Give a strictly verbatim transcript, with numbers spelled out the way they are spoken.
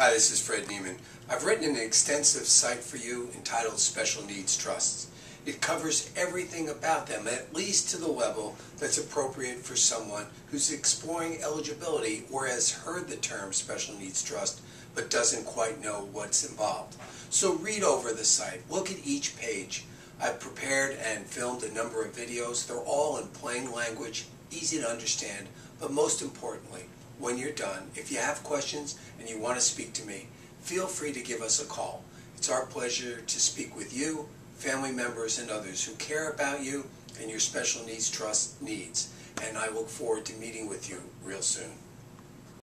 Hi, this is Fred Niemann. I've written an extensive site for you entitled Special Needs Trusts. It covers everything about them, at least to the level that's appropriate for someone who's exploring eligibility or has heard the term Special Needs Trust but doesn't quite know what's involved. So read over the site, look at each page. I've prepared and filmed a number of videos. They're all in plain language, easy to understand, but most importantly, when you're done, if you have questions and you want to speak to me, feel free to give us a call. It's our pleasure to speak with you, family members, and others who care about you and your special needs trust needs, and I look forward to meeting with you real soon.